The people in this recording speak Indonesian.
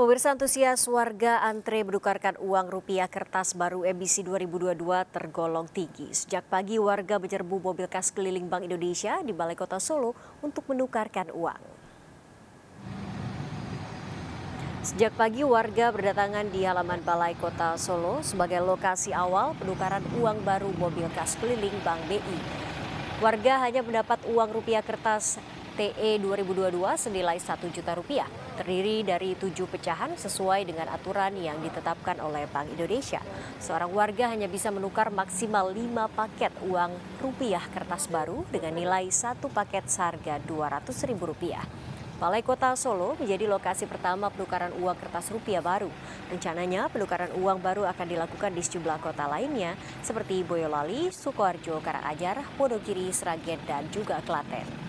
Pemirsa, antusias warga antre bertukarkan uang rupiah kertas baru emisi 2022 tergolong tinggi. Sejak pagi warga menyerbu mobil kas keliling Bank Indonesia di Balai Kota Solo untuk menukarkan uang. Sejak pagi warga berdatangan di halaman Balai Kota Solo sebagai lokasi awal penukaran uang baru mobil kas keliling Bank BI. Warga hanya mendapat uang rupiah kertas TE 2022 senilai Rp1.000.000, terdiri dari 7 pecahan sesuai dengan aturan yang ditetapkan oleh Bank Indonesia. Seorang warga hanya bisa menukar maksimal 5 paket uang rupiah kertas baru dengan nilai 1 paket seharga Rp200.000. Balai Kota Solo menjadi lokasi pertama penukaran uang kertas rupiah baru. Rencananya penukaran uang baru akan dilakukan di sejumlah kota lainnya seperti Boyolali, Sukoharjo, Karangajar, Podokiri, Seraget, dan juga Klaten.